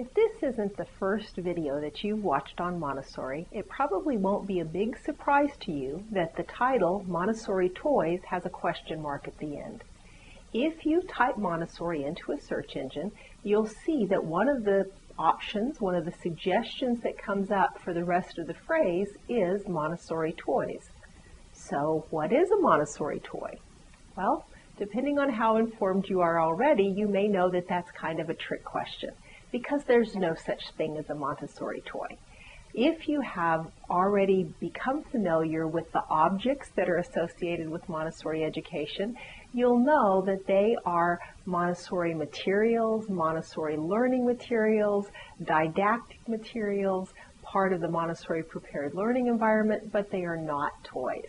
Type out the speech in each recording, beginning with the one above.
If this isn't the first video that you've watched on Montessori, it probably won't be a big surprise to you that the title Montessori Toys has a question mark at the end. If you type Montessori into a search engine, you'll see that one of the options, one of the suggestions that comes up for the rest of the phrase is Montessori toys. So what is a Montessori toy? Well, depending on how informed you are already, you may know that that's kind of a trick question because there's no such thing as a Montessori toy. If you have already become familiar with the objects that are associated with Montessori education, you'll know that they are Montessori materials, Montessori learning materials, didactic materials, part of the Montessori prepared learning environment, but they are not toys.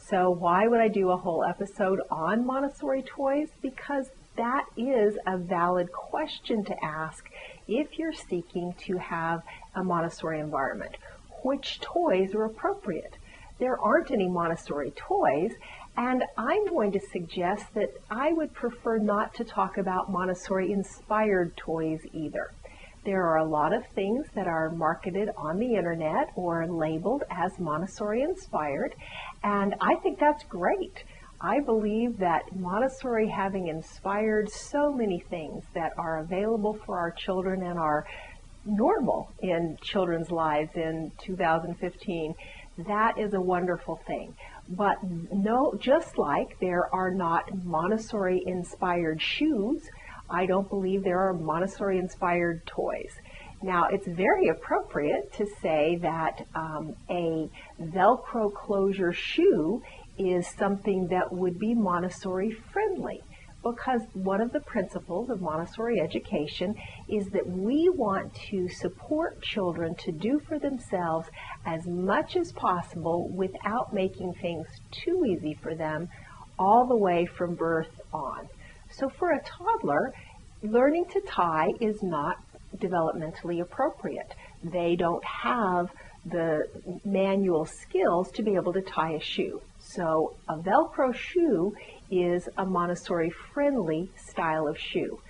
So why would I do a whole episode on Montessori toys? Because that is a valid question to ask if you're seeking to have a Montessori environment. Which toys are appropriate? There aren't any Montessori toys, and I'm going to suggest that I would prefer not to talk about Montessori-inspired toys either. There are a lot of things that are marketed on the internet or labeled as Montessori inspired, and I think that's great. I believe that Montessori having inspired so many things that are available for our children and are normal in children's lives in 2015, that is a wonderful thing. But no, just like there are not Montessori inspired shoes, I don't believe there are Montessori-inspired toys. Now, it's very appropriate to say that a Velcro closure shoe is something that would be Montessori-friendly, because one of the principles of Montessori education is that we want to support children to do for themselves as much as possible without making things too easy for them all the way from birth on. So for a toddler, learning to tie is not developmentally appropriate. They don't have the manual skills to be able to tie a shoe. So a Velcro shoe is a Montessori-friendly style of shoe.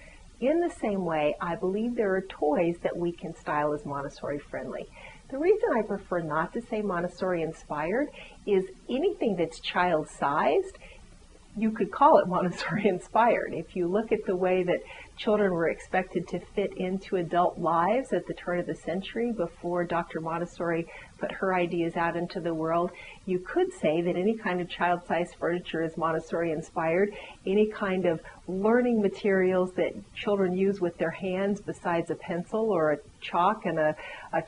In the same way, I believe there are toys that we can style as Montessori-friendly. The reason I prefer not to say Montessori-inspired is anything that's child-sized, you could call it Montessori-inspired. If you look at the way that children were expected to fit into adult lives at the turn of the century before Dr. Montessori put her ideas out into the world, you could say that any kind of child-sized furniture is Montessori-inspired. Any kind of learning materials that children use with their hands besides a pencil or a chalk and a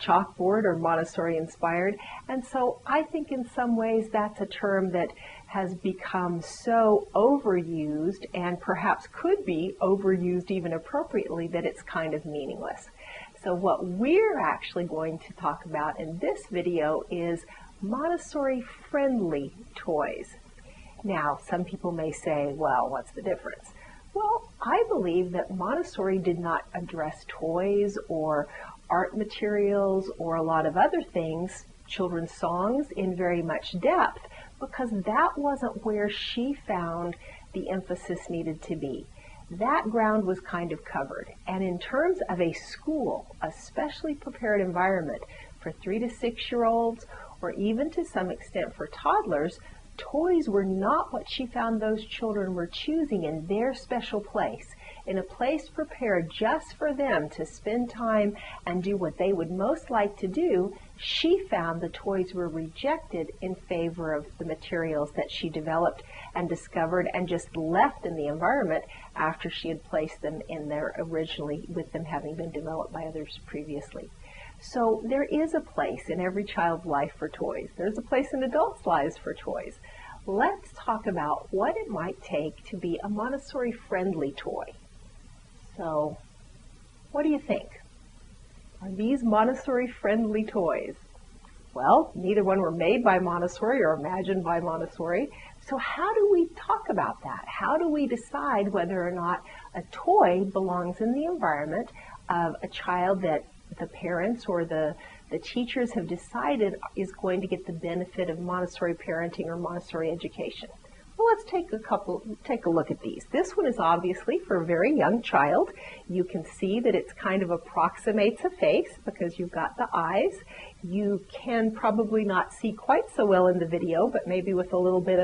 chalkboard are Montessori-inspired. And so I think in some ways that's a term that has become so overused and perhaps could be overused even appropriately that it's kind of meaningless. So what we're actually going to talk about in this video is Montessori-friendly toys. Now, some people may say, well, what's the difference? Well, I believe that Montessori did not address toys or art materials or a lot of other things, children's songs, in very much depth, because that wasn't where she found the emphasis needed to be. That ground was kind of covered. And in terms of a school, a specially prepared environment for 3- to 6-year-olds, or even to some extent for toddlers, toys were not what she found those children were choosing in their special place, in a place prepared just for them to spend time and do what they would most like to do. She found the toys were rejected in favor of the materials that she developed and discovered and just left in the environment after she had placed them in there originally, with them having been developed by others previously. So there is a place in every child's life for toys. There's a place in adults' lives for toys. Let's talk about what it might take to be a Montessori-friendly toy. So, what do you think? Are these Montessori-friendly toys? Well, neither one were made by Montessori or imagined by Montessori. So how do we talk about that? How do we decide whether or not a toy belongs in the environment of a child that the parents or the teachers have decided is going to get the benefit of Montessori parenting or Montessori education? Well, let's take a look at these. This one is obviously for a very young child. You can see that it's kind of approximates a face because you've got the eyes. You can probably not see quite so well in the video, but maybe with a little bit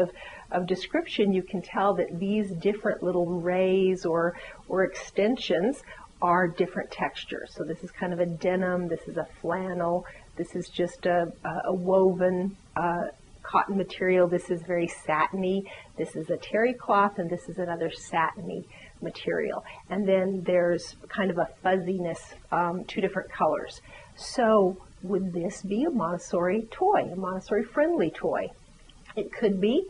of description, you can tell that these different little rays or extensions are different textures. So this is kind of a denim, this is a flannel, this is just a woven cotton material, this is very satiny, this is a terry cloth, and this is another satiny material. And then there's kind of a fuzziness, two different colors. So would this be a Montessori toy, a Montessori friendly toy? It could be.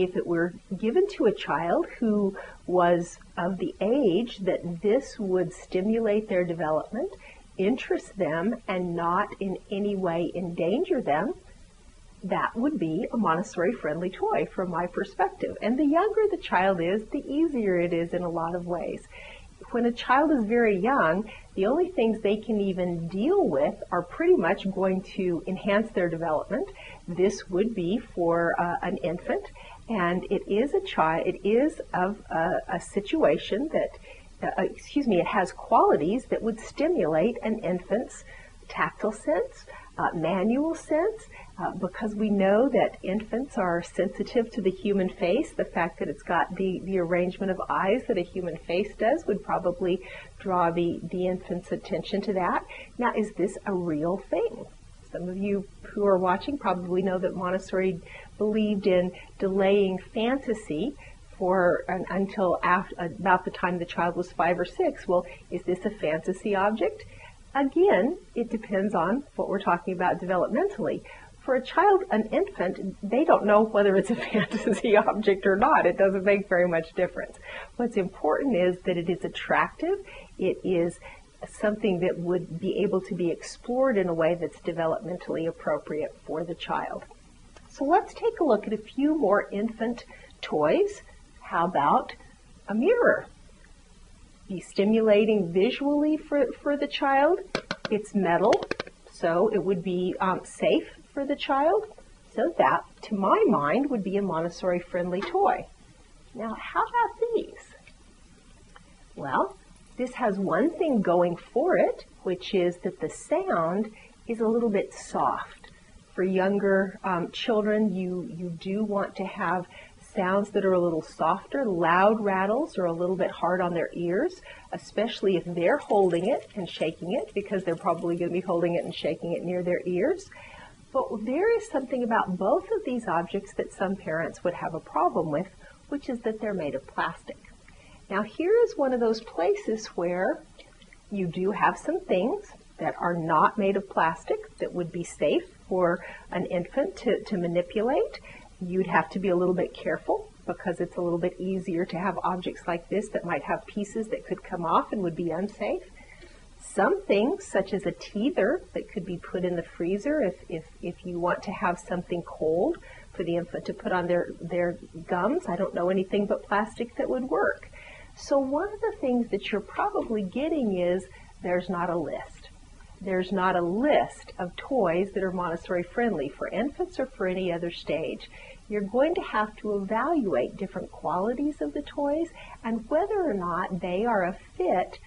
If it were given to a child who was of the age that this would stimulate their development, interest them, and not in any way endanger them, that would be a Montessori-friendly toy from my perspective. And the younger the child is, the easier it is in a lot of ways. When a child is very young, the only things they can even deal with are pretty much going to enhance their development. This would be for an infant, and it is a child. It is of a situation that, it has qualities that would stimulate an infant's tactile sense, manual sense, because we know that infants are sensitive to the human face. The fact that it's got the arrangement of eyes that a human face does would probably draw the infant's attention to that. Now, is this a real thing? Some of you who are watching probably know that Montessori believed in delaying fantasy for until about the time the child was 5 or 6. Well, is this a fantasy object? Again, it depends on what we're talking about developmentally. For a child, an infant, they don't know whether it's a fantasy object or not. It doesn't make very much difference. What's important is that it is attractive. It is something that would be able to be explored in a way that's developmentally appropriate for the child. So let's take a look at a few more infant toys. How about a mirror? Be stimulating visually for the child. It's metal, so it would be safe for the child. So that, to my mind, would be a Montessori-friendly toy. Now, how about these? Well, this has one thing going for it, which is that the sound is a little bit soft. For younger children, you do want to have sounds that are a little softer. Loud rattles are a little bit hard on their ears, especially if they're holding it and shaking it, because they're probably going to be holding it and shaking it near their ears. But there is something about both of these objects that some parents would have a problem with, which is that they're made of plastic. Now, here is one of those places where you do have some things that are not made of plastic that would be safe for an infant to manipulate. You'd have to be a little bit careful because it's a little bit easier to have objects like this that might have pieces that could come off and would be unsafe. Some things, such as a teether that could be put in the freezer if you want to have something cold for the infant to put on their gums. I don't know anything but plastic that would work. So one of the things that you're probably getting is there's not a list. There's not a list of toys that are Montessori friendly for infants or for any other stage. You're going to have to evaluate different qualities of the toys and whether or not they are a fit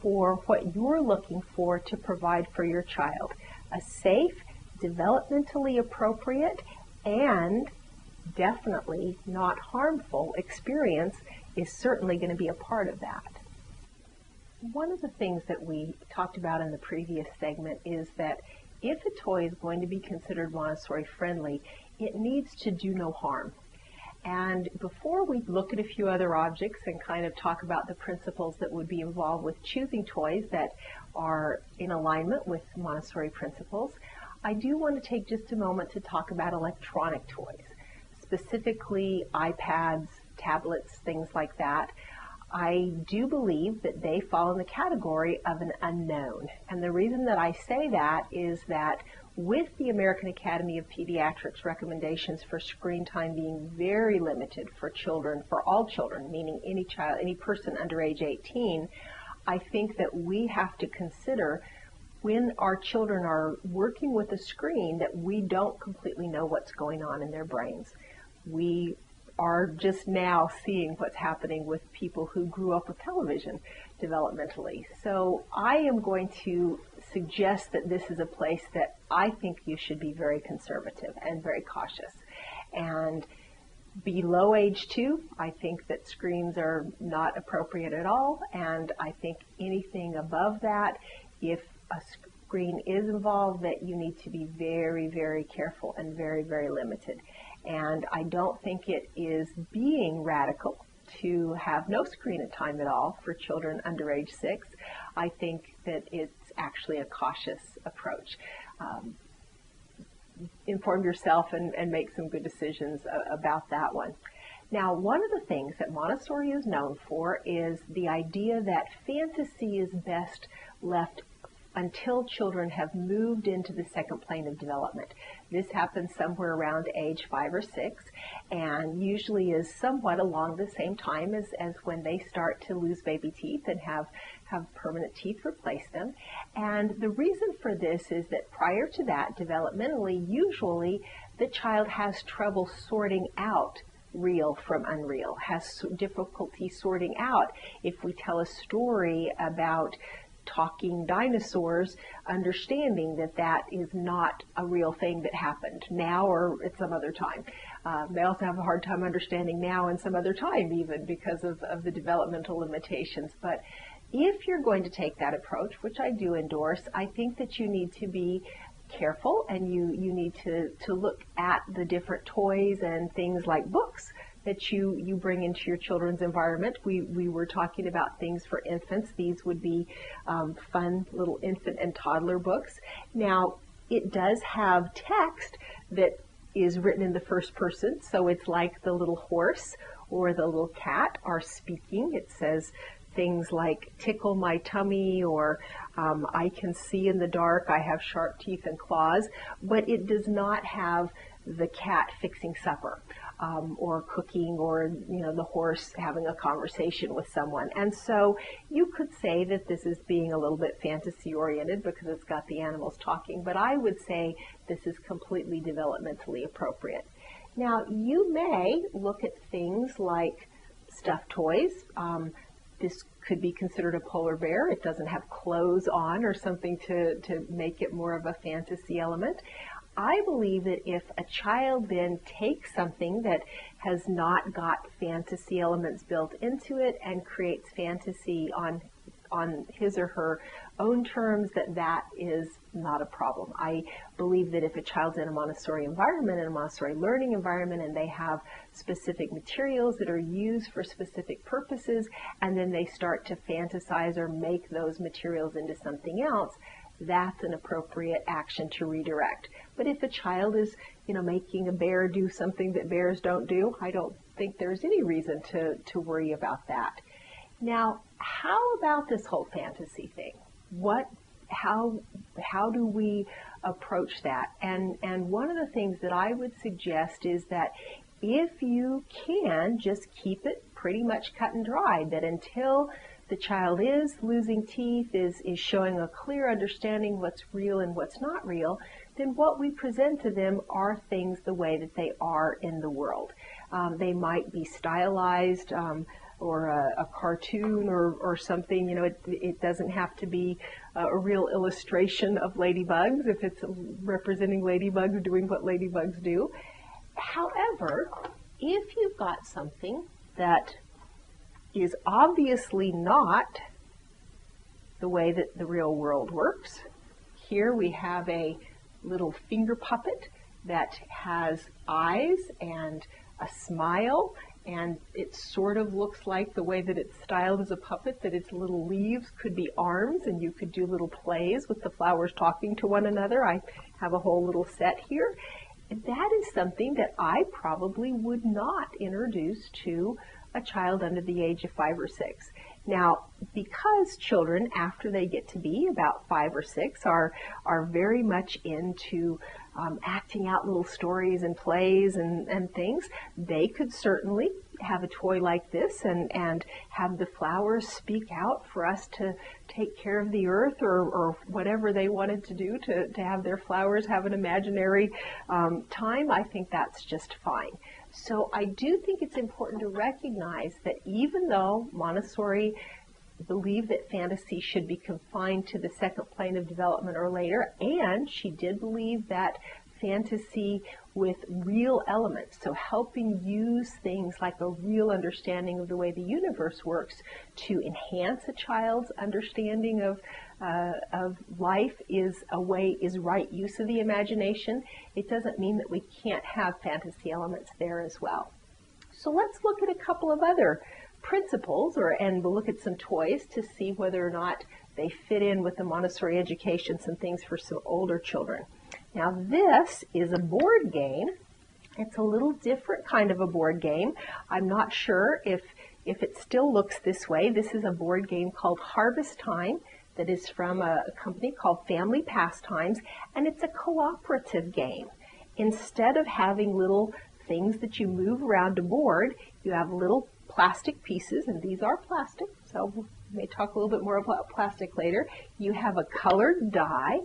for what you're looking for to provide for your child. A safe, developmentally appropriate, and definitely not harmful experience is certainly going to be a part of that. One of the things that we talked about in the previous segment is that if a toy is going to be considered Montessori friendly, it needs to do no harm. And before we look at a few other objects and kind of talk about the principles that would be involved with choosing toys that are in alignment with Montessori principles, I do want to take just a moment to talk about electronic toys, specifically iPads, tablets, things like that. I do believe that they fall in the category of an unknown. And the reason that I say that is that with the American Academy of Pediatrics recommendations for screen time being very limited for children, for all children, meaning any child, any person under age 18, I think that we have to consider when our children are working with a screen that we don't completely know what's going on in their brains. We are just now seeing what's happening with people who grew up with television developmentally. So I am going to suggest that this is a place that I think you should be very conservative and very cautious. And below age 2, I think that screens are not appropriate at all, and I think anything above that, if a screen is involved, that you need to be very, very careful and very, very limited. And I don't think it is being radical to have no screen at time at all for children under age 6. I think that it's actually a cautious approach. Inform yourself and make some good decisions about that one. Now, one of the things that Montessori is known for is the idea that fantasy is best left until children have moved into the second plane of development. This happens somewhere around age 5 or 6 and usually is somewhat along the same time as when they start to lose baby teeth and have permanent teeth replace them. And the reason for this is that prior to that, developmentally, usually the child has trouble sorting out real from unreal, has difficulty sorting out. If we tell a story about talking dinosaurs, understanding that that is not a real thing that happened now or at some other time. They also have a hard time understanding now and some other time even because of the developmental limitations. But if you're going to take that approach, which I do endorse, I think that you need to be careful and you need to look at the different toys and things like books that you bring into your children's environment. We were talking about things for infants. These would be fun little infant and toddler books. Now, it does have text that is written in the first person, so it's like the little horse or the little cat are speaking. It says things like tickle my tummy or I can see in the dark, I have sharp teeth and claws, but it does not have the cat fixing supper or cooking or the horse having a conversation with someone. And so you could say that this is being a little bit fantasy oriented because it's got the animals talking, but I would say this is completely developmentally appropriate. Now you may look at things like stuffed toys. This could be considered a polar bear. It doesn't have clothes on or something to make it more of a fantasy element. I believe that if a child then takes something that has not got fantasy elements built into it and creates fantasy on his or her own terms, that is not a problem. I believe that if a child's in a Montessori environment, in a Montessori learning environment, and they have specific materials that are used for specific purposes, and then they start to fantasize or make those materials into something else, that's an appropriate action to redirect. But if a child is, making a bear do something that bears don't do, I don't think there's any reason to worry about that. Now, how about this whole fantasy thing? How do we approach that? And one of the things that I would suggest is that if you can, just keep it pretty much cut and dry, that until the child is losing teeth, is showing a clear understanding what's real and what's not real, then what we present to them are things the way that they are in the world. They might be stylized or a cartoon or something. It doesn't have to be a real illustration of ladybugs if it's representing ladybugs doing what ladybugs do. However, if you've got something that is obviously not the way that the real world works. Here we have a little finger puppet that has eyes and a smile, and it sort of looks like the way that it's styled as a puppet, that its little leaves could be arms, and you could do little plays with the flowers talking to one another. I have a whole little set here. That is something that I probably would not introduce to a child under the age of 5 or 6. Now, because children, after they get to be about 5 or 6, are very much into acting out little stories and plays and things, they could certainly have a toy like this and have the flowers speak out for us to take care of the earth or whatever they wanted to do to have their flowers have an imaginary time. I think that's just fine. So I do think it's important to recognize that even though Montessori believed that fantasy should be confined to the second plane of development or later, and she did believe that fantasy with real elements, so helping use things like a real understanding of the way the universe works to enhance a child's understanding of life is right use of the imagination. It doesn't mean that we can't have fantasy elements there as well. So let's look at a couple of other principles, and we'll look at some toys to see whether or not they fit in with the Montessori education, some things for some older children. Now this is a board game. It's a little different kind of a board game. I'm not sure if it still looks this way. This is a board game called Harvest Time that is from a company called Family Pastimes, and it's a cooperative game. Instead of having little things that you move around a board, you have little plastic pieces, and these are plastic, so we may talk a little bit more about plastic later. You have a colored die,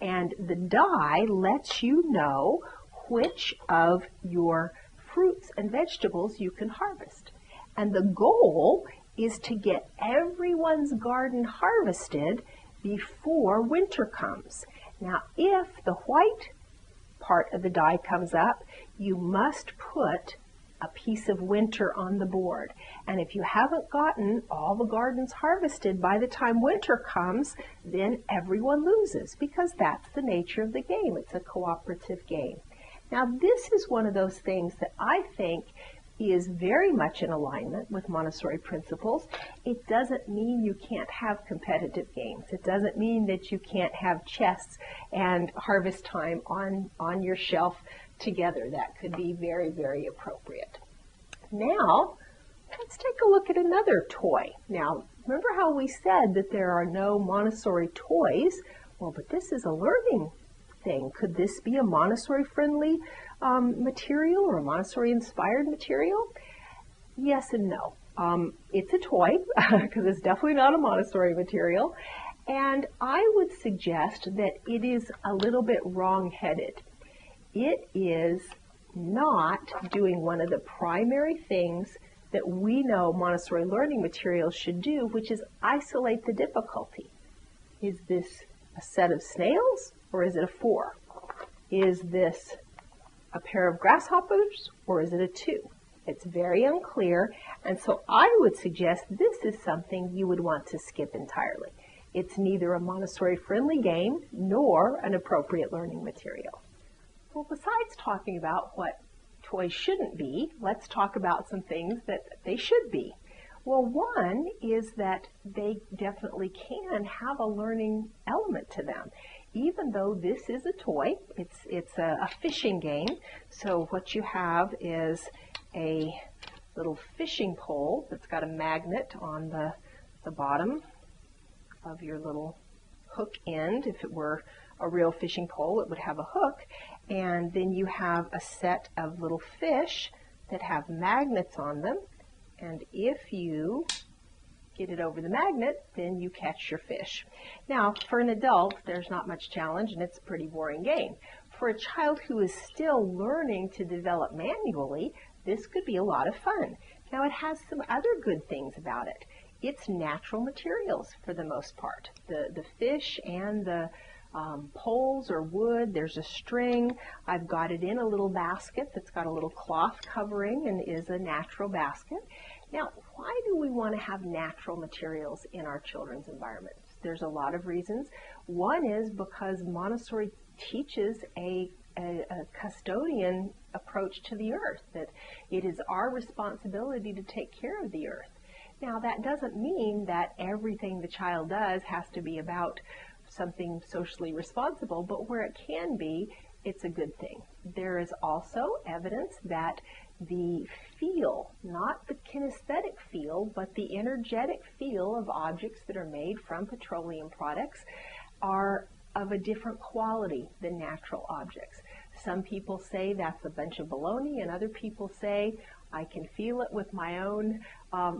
and the die lets you know which of your fruits and vegetables you can harvest. And the goal is to get everyone's garden harvested before winter comes. Now, if the white part of the die comes up, you must put a piece of winter on the board. And if you haven't gotten all the gardens harvested by the time winter comes, then everyone loses, because that's the nature of the game. It's a cooperative game. Now, this is one of those things that I think is very much in alignment with Montessori principles. It doesn't mean you can't have competitive games. It doesn't mean that you can't have chess and Harvest Time on your shelf together. That could be very, very appropriate. Now, let's take a look at another toy. Now, remember how we said that there are no Montessori toys? Well, but this is a learning thing. Could this be a Montessori-friendly material or a Montessori-inspired material? Yes and no. It's a toy, because it's definitely not a Montessori material, and I would suggest that it is a little bit wrong-headed. It is not doing one of the primary things that we know Montessori learning materials should do, which is isolate the difficulty. Is this a set of snails, or is it a 4? Is this a pair of grasshoppers, or is it a 2? It's very unclear, and so I would suggest this is something you would want to skip entirely. It's neither a Montessori-friendly game nor an appropriate learning material. Well, besides talking about what toys shouldn't be, let's talk about some things that they should be. Well, one is that they definitely can have a learning element to them. Even though this is a toy, it's a fishing game, so what you have is a little fishing pole that's got a magnet on the bottom of your little hook end. If it were a real fishing pole, it would have a hook, and then you have a set of little fish that have magnets on them, and if you get it over the magnet, then you catch your fish. Now, for an adult, there's not much challenge, and it's a pretty boring game. For a child who is still learning to develop manually, this could be a lot of fun. Now, it has some other good things about it. It's natural materials for the most part. The fish and the poles or wood, there's a string. I've got it in a little basket that's got a little cloth covering and is a natural basket. Now, why do we want to have natural materials in our children's environments? There's a lot of reasons. One is because Montessori teaches a custodian approach to the earth, that it is our responsibility to take care of the earth. Now, that doesn't mean that everything the child does has to be about something socially responsible, but where it can be, it's a good thing. There is also evidence that the feel, not the kinesthetic feel, but the energetic feel of objects that are made from petroleum products are of a different quality than natural objects. Some people say that's a bunch of baloney, and other people say, I can feel it with my own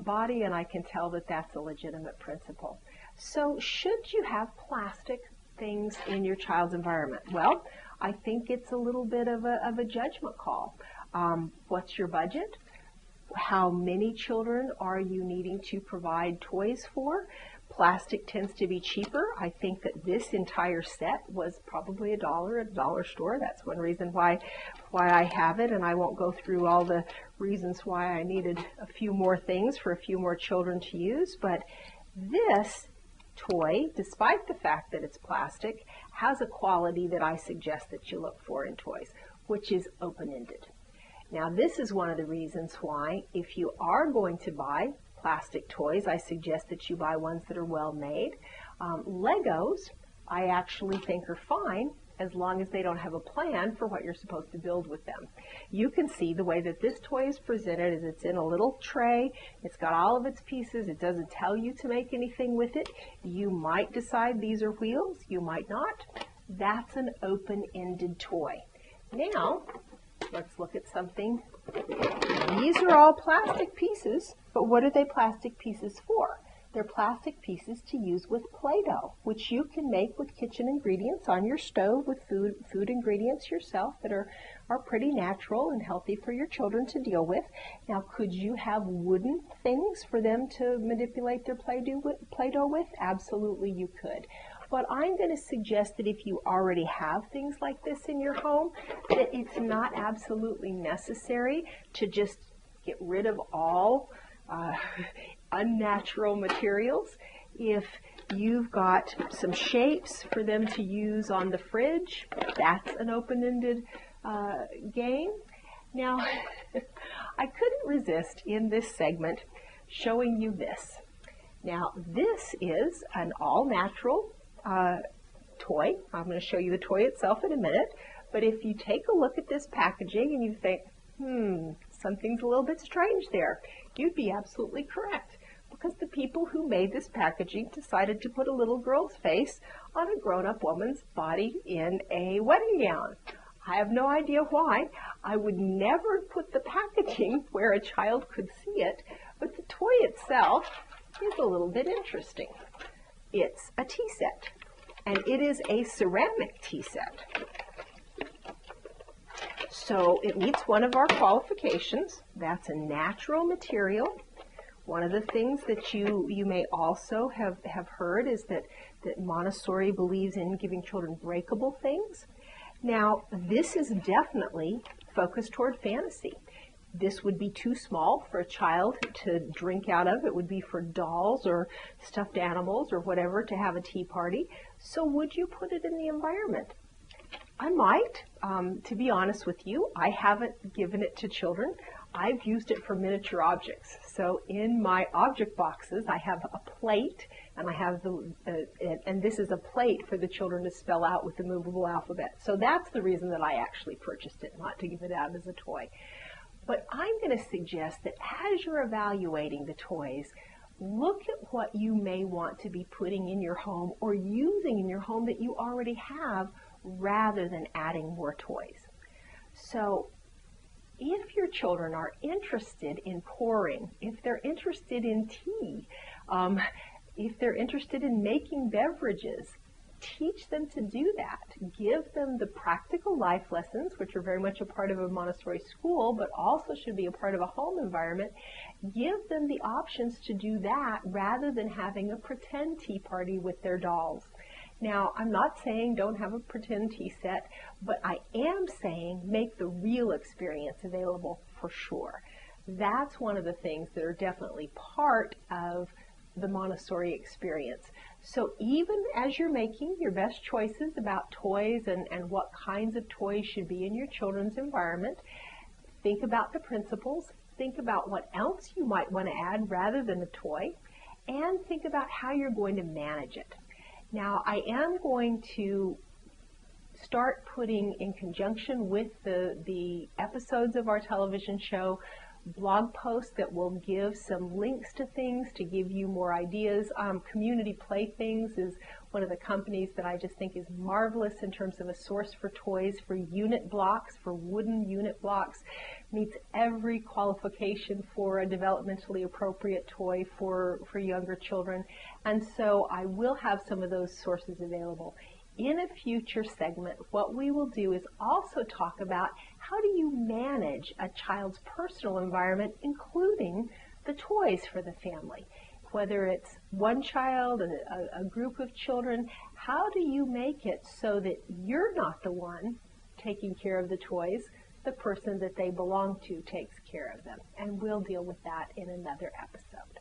body, and I can tell that that's a legitimate principle. So should you have plastic things in your child's environment? Well, I think it's a little bit of a judgment call. What's your budget? How many children are you needing to provide toys for? Plastic tends to be cheaper. I think that this entire set was probably $1 at a dollar store. That's one reason why I have it, and I won't go through all the reasons why I needed a few more things for a few more children to use. But this toy, despite the fact that it's plastic, has a quality that I suggest that you look for in toys, which is open-ended. Now, this is one of the reasons why, if you are going to buy plastic toys, I suggest that you buy ones that are well made. Legos, I actually think are fine as long as they don't have a plan for what you're supposed to build with them. You can see the way that this toy is presented is it's in a little tray. It's got all of its pieces. It doesn't tell you to make anything with it. You might decide these are wheels. You might not. That's an open-ended toy. Now, let's look at something. These are all plastic pieces, but what are they plastic pieces for? They're plastic pieces to use with Play-Doh, which you can make with kitchen ingredients on your stove, with food ingredients yourself that are pretty natural and healthy for your children to deal with. Now, could you have wooden things for them to manipulate their Play-Doh with? Absolutely you could. But I'm going to suggest that if you already have things like this in your home, that it's not absolutely necessary to just get rid of all unnatural materials. If you've got some shapes for them to use on the fridge, that's an open-ended game. Now, I couldn't resist in this segment showing you this. Now, this is an all-natural toy. I'm going to show you the toy itself in a minute, but if you take a look at this packaging and you think, something's a little bit strange there, you'd be absolutely correct, because the people who made this packaging decided to put a little girl's face on a grown-up woman's body in a wedding gown. I have no idea why. I would never put the packaging where a child could see it, but the toy itself is a little bit interesting. It's a tea set, and it is a ceramic tea set. So it meets one of our qualifications. That's a natural material. One of the things that you may also have heard is that Montessori believes in giving children breakable things. Now, this is definitely focused toward fantasy. This would be too small for a child to drink out of. It would be for dolls or stuffed animals or whatever to have a tea party. So would you put it in the environment? I might. To be honest with you, I haven't given it to children. I've used it for miniature objects. So in my object boxes, I have a plate, and I have and this is a plate for the children to spell out with the movable alphabet. So that's the reason that I actually purchased it, not to give it out as a toy. But I'm going to suggest that as you're evaluating the toys, look at what you may want to be putting in your home or using in your home that you already have, rather than adding more toys. So if your children are interested in pouring, if they're interested in tea, if they're interested in making beverages, teach them to do that. Give them the practical life lessons, which are very much a part of a Montessori school, but also should be a part of a home environment. Give them the options to do that rather than having a pretend tea party with their dolls. Now, I'm not saying don't have a pretend tea set, but I am saying make the real experience available for sure. That's one of the things that are definitely part of the Montessori experience. So even as you're making your best choices about toys and what kinds of toys should be in your children's environment, think about the principles, think about what else you might want to add rather than a toy, and think about how you're going to manage it. Now, I am going to start putting, in conjunction with the episodes of our television show, blog posts that will give some links to things to give you more ideas. Community Playthings is one of the companies that I just think is marvelous in terms of a source for toys, for unit blocks, for wooden unit blocks. Meets every qualification for a developmentally appropriate toy for younger children. And so I will have some of those sources available. In a future segment, what we will do is also talk about how do you manage a child's personal environment, including the toys for the family? Whether it's one child and a group of children, how do you make it so that you're not the one taking care of the toys? The person that they belong to takes care of them. And we'll deal with that in another episode.